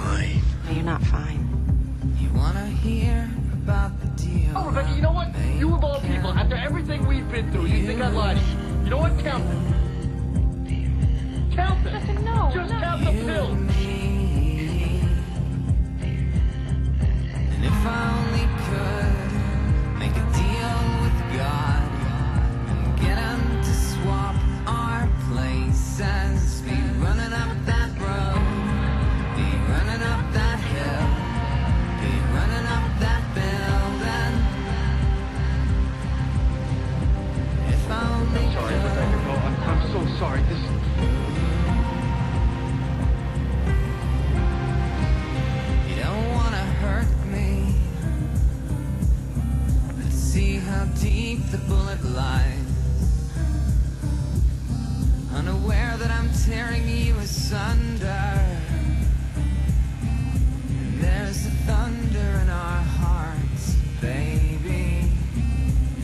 fine. No, you're not fine. You wanna hear about the deal? Oh, Rebecca, you know what? You of all people, after everything we've been through, you think I lied to you. You know what? Count them. Count them. Justin, no. Just no. Count the pills. And if I only could make a deal with God and get him to swap our places, be running up that road, be running up that hill, be running up that building. If I only could. I'm sorry, Rebecca. No, I'm so sorry. You don't want to hurt me. Let's see how deep the bullet lies. Unaware that I'm tearing you asunder, and there's the thunder in our hearts, baby.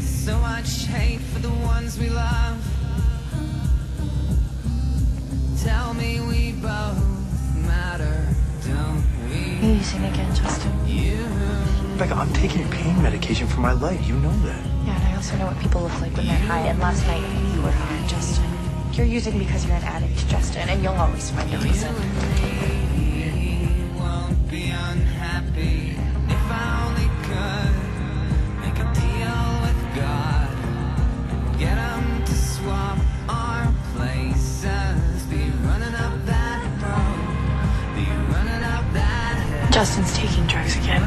So much hate for the ones we love. Tell me we both matter, don't we? You're using again, Justin. You. Rebecca, I'm taking pain medication for my life. You know that. Yeah, and I also know what people look like when they're high. And last night you were high, Justin. You're using because you're an addict, Justin, and you'll always find a reason. You won't be unhappy if I only could make a deal with God and get him to swap our places. Be running up that road, be running up that hill. Justin's taking drugs again.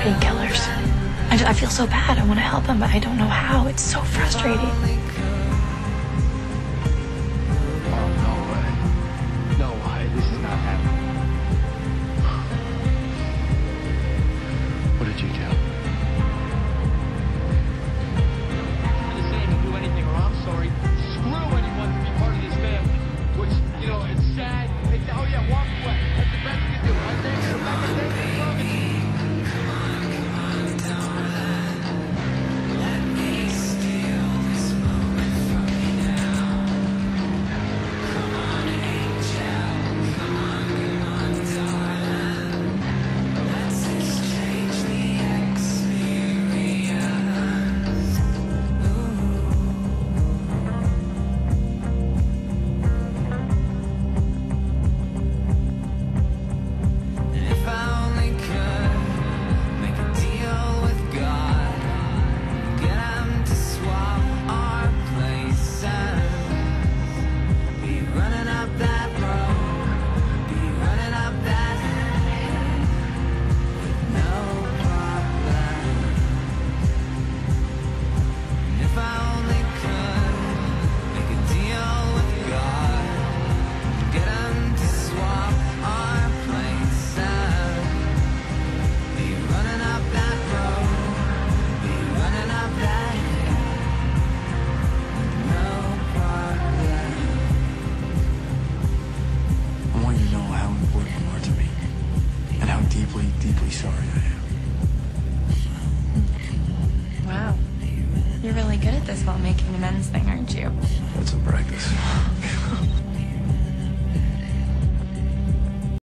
Painkillers. I feel so bad. I want to help him, but I don't know how. It's so frustrating. This while making amends thing, aren't you? That's some practice.